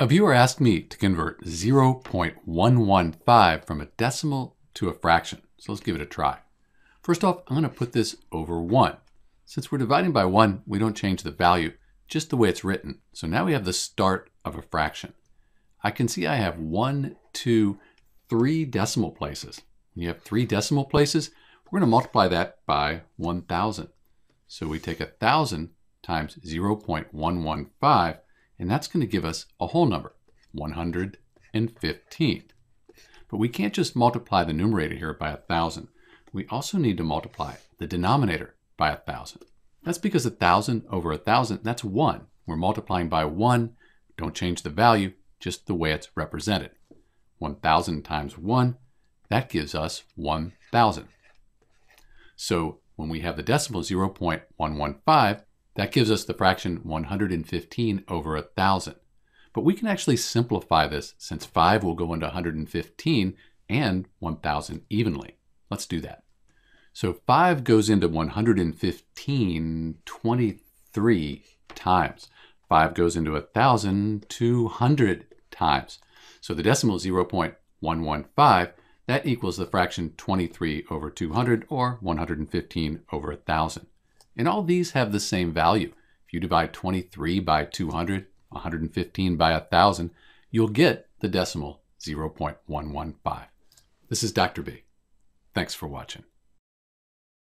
A viewer asked me to convert 0.115 from a decimal to a fraction, so let's give it a try. First off, I'm going to put this over 1. Since we're dividing by 1, we don't change the value, just the way it's written. So now we have the start of a fraction. I can see I have 1, 2, 3 decimal places. When you have 3 decimal places, we're going to multiply that by 1,000. So we take 1,000 times 0.115, and that's going to give us a whole number, 115. But we can't just multiply the numerator here by 1,000. We also need to multiply the denominator by 1,000. That's because 1,000 over 1,000, that's 1. We're multiplying by 1. Don't change the value, just the way it's represented. 1,000 times 1, that gives us 1,000. So when we have the decimal 0.115, that gives us the fraction 115 over 1,000. But we can actually simplify this since 5 will go into 115 and 1,000 evenly. Let's do that. So 5 goes into 115 23 times. 5 goes into 1,000 200 times. So the decimal 0.115, that equals the fraction 23 over 200 or 115 over 1,000. And all these have the same value. If you divide 23 by 200, 115 by 1,000, you'll get the decimal 0.115. This is Dr. B. Thanks for watching.